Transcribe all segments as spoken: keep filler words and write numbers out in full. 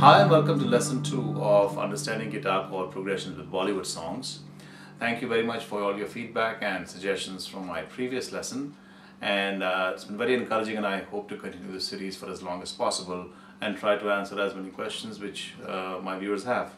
Hi and welcome to lesson two of understanding guitar chord progressions with Bollywood songs. Thank you very much for all your feedback and suggestions from my previous lesson, and uh, it's been very encouraging, and I hope to continue this series for as long as possible and try to answer as many questions which uh, my viewers have.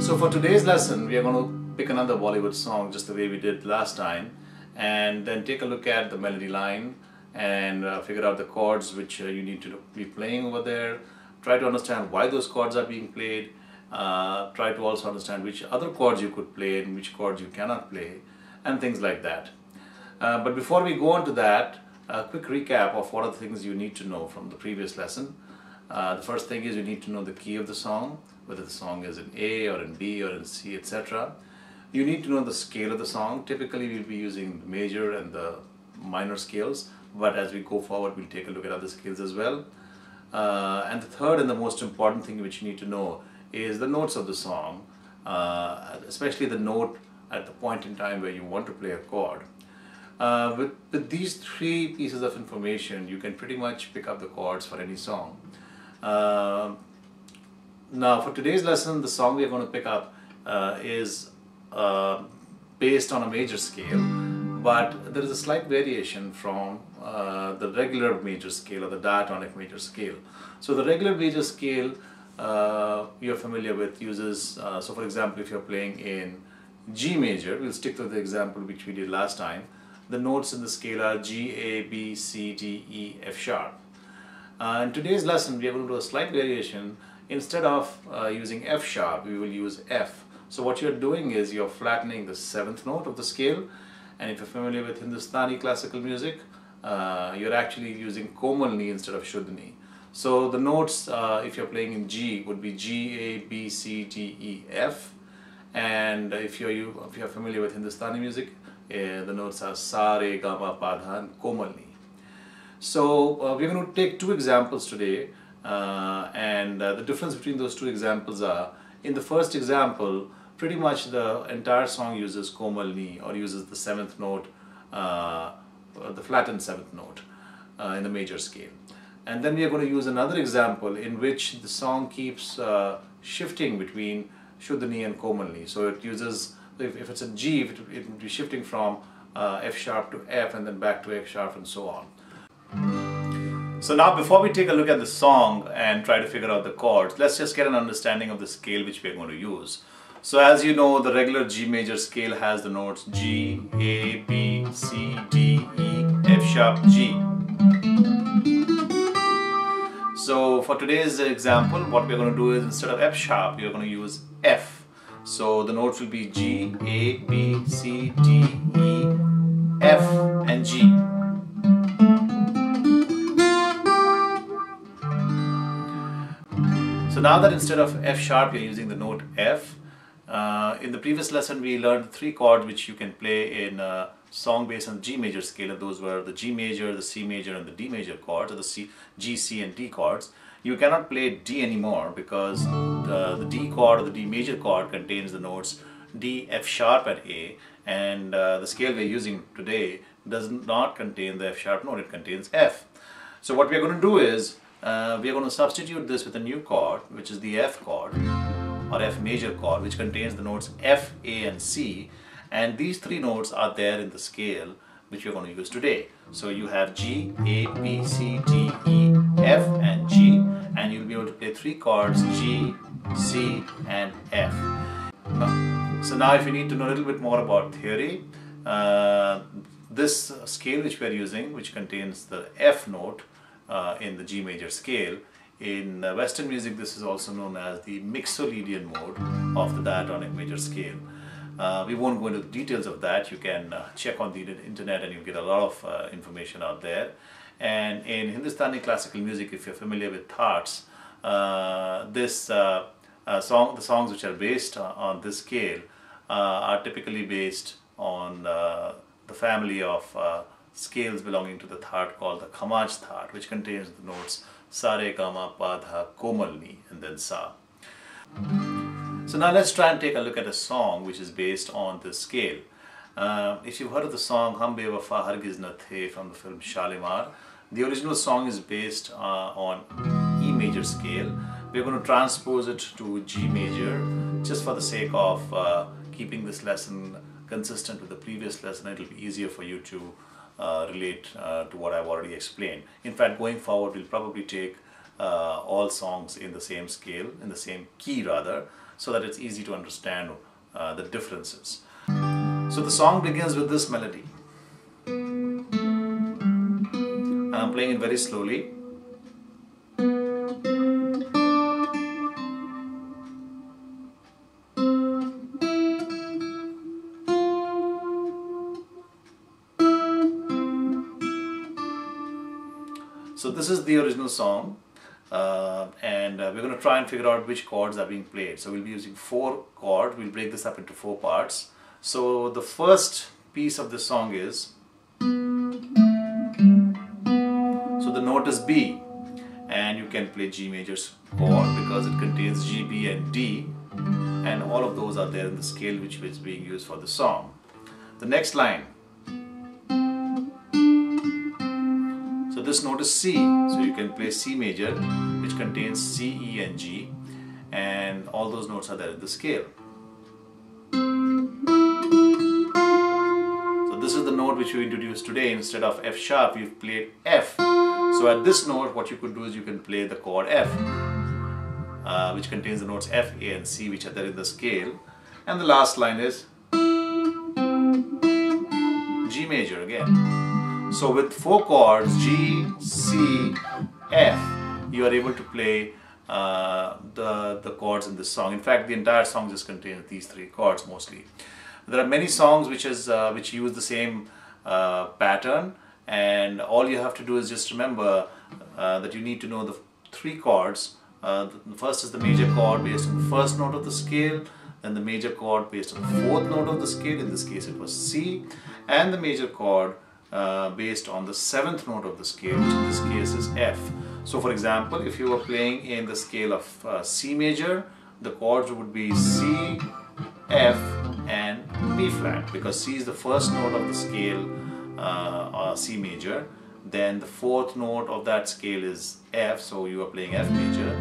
So for today's lesson we are going to pick another Bollywood song just the way we did last time, and then take a look at the melody line and uh, figure out the chords which uh, you need to be playing over there. Try to understand why those chords are being played. Uh, try to also understand which other chords you could play and which chords you cannot play, and things like that. Uh, but before we go on to that, a quick recap of what are the things you need to know from the previous lesson. Uh, the first thing is you need to know the key of the song, whether the song is in A or in B or in C, et cetera. You need to know the scale of the song. Typically we'll be using the major and the minor scales, but as we go forward we'll take a look at other scales as well. Uh, and the third and the most important thing which you need to know is the notes of the song, uh, especially the note at the point in time where you want to play a chord. Uh, with, with these three pieces of information you can pretty much pick up the chords for any song. Uh, now for today's lesson, the song we are going to pick up uh, is uh, based on a major scale, but there is a slight variation from uh, the regular major scale or the diatonic major scale. So the regular major scale uh, you're familiar with uses, uh, so for example if you're playing in G major, we'll stick to the example which we did last time, the notes in the scale are G, A, B, C, D, E, F sharp. Uh, in today's lesson we are going to do a slight variation. Instead of uh, using F sharp, we will use F. So what you're doing is you're flattening the seventh note of the scale. And if you're familiar with Hindustani classical music, uh, you're actually using komal ni instead of shuddh ni. So the notes, uh, if you're playing in G, would be G, A, B, C, D, E, F. And if you're, you, if you're familiar with Hindustani music, uh, the notes are sa, re, ga, ma, pa, dha, and komal ni. So uh, we're going to take two examples today. Uh, and uh, the difference between those two examples are, in the first example, pretty much the entire song uses komal ni, or uses the seventh note, uh, the flattened seventh note uh, in the major scale. And then we are going to use another example in which the song keeps uh, shifting between shuddh ni and komal ni. So it uses, if, if it's a G, it, it will be shifting from uh, F sharp to F and then back to F sharp and so on. So now before we take a look at the song and try to figure out the chords, let's just get an understanding of the scale which we are going to use. So as you know, the regular G major scale has the notes G, A, B, C, D, E, F sharp, G. So for today's example, what we're going to do is instead of F sharp, we're going to use F. So the notes will be G, A, B, C, D, E, F and G. So now that instead of F sharp, you're using the note F. Uh, in the previous lesson we learned three chords which you can play in a song based on G major scale, and those were the G major, the C major and the D major chords, or the C, G, C and D chords. You cannot play D anymore because the, the D chord or the D major chord contains the notes D, F sharp and A, and uh, the scale we are using today does not contain the F sharp note, it contains F. So what we are going to do is uh, we are going to substitute this with a new chord which is the F chord, or F major chord, which contains the notes F, A and C, and these three notes are there in the scale which you're going to use today. So you have G, A, B, C, D, E, F and G, and you'll be able to play three chords G, C and F. So now if you need to know a little bit more about theory, uh, this scale which we're using, which contains the F note uh, in the G major scale, in Western music this is also known as the Mixolydian mode of the diatonic major scale. Uh, we won't go into the details of that, you can uh, check on the internet and you'll get a lot of uh, information out there. And in Hindustani classical music, if you're familiar with thaats, uh, this uh, uh, song, the songs which are based on this scale uh, are typically based on uh, the family of uh, scales belonging to the thaat called the Khamaj thaat, which contains the notes sa, re, ga, ma, pa, dha, komal ni and then sa. So now let's try and take a look at a song which is based on this scale. Uh, if you've heard of the song Hum be waffa hargiz na the from the film Shalimar, the original song is based uh, on E major scale, We're going to transpose it to G major just for the sake of uh, keeping this lesson consistent with the previous lesson. It'll be easier for you to uh, relate uh, to what I've already explained. In fact, going forward, we'll probably take uh, all songs in the same scale, in the same key rather, so that it's easy to understand uh, the differences. So the song begins with this melody. And I'm playing it very slowly. So this is the original song, uh, and uh, we're going to try and figure out which chords are being played. So we'll be using four chords. We'll break this up into four parts. So the first piece of this song is, so the note is B, and you can play G major chord because it contains G, B and D, and all of those are there in the scale which is being used for the song. The next line. This note is C, so you can play C major, which contains C, E and G, and all those notes are there in the scale. So this is the note which we introduced today. Instead of F sharp, we've played F. So at this note, what you could do is you can play the chord F, uh, which contains the notes F, A and C, which are there in the scale. And the last line is G major again. So with four chords, G, C, F, you are able to play uh, the, the chords in this song. In fact, the entire song just contains these three chords mostly. There are many songs which, is, uh, which use the same uh, pattern, and all you have to do is just remember uh, that you need to know the three chords. Uh, the first is the major chord based on the first note of the scale, then the major chord based on the fourth note of the scale, in this case it was C, and the major chord Uh, based on the seventh note of the scale, which in this case is F. So for example, if you were playing in the scale of uh, C major, the chords would be C, F and B flat, because C is the first note of the scale, uh, uh, C major, then the fourth note of that scale is F, so you are playing F major.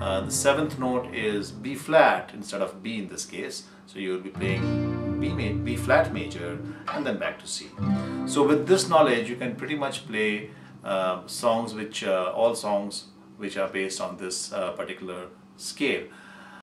Uh, the seventh note is B flat instead of B in this case, so you will be playing B, B flat major and then back to C. So with this knowledge you can pretty much play uh, songs which uh, all songs which are based on this uh, particular scale.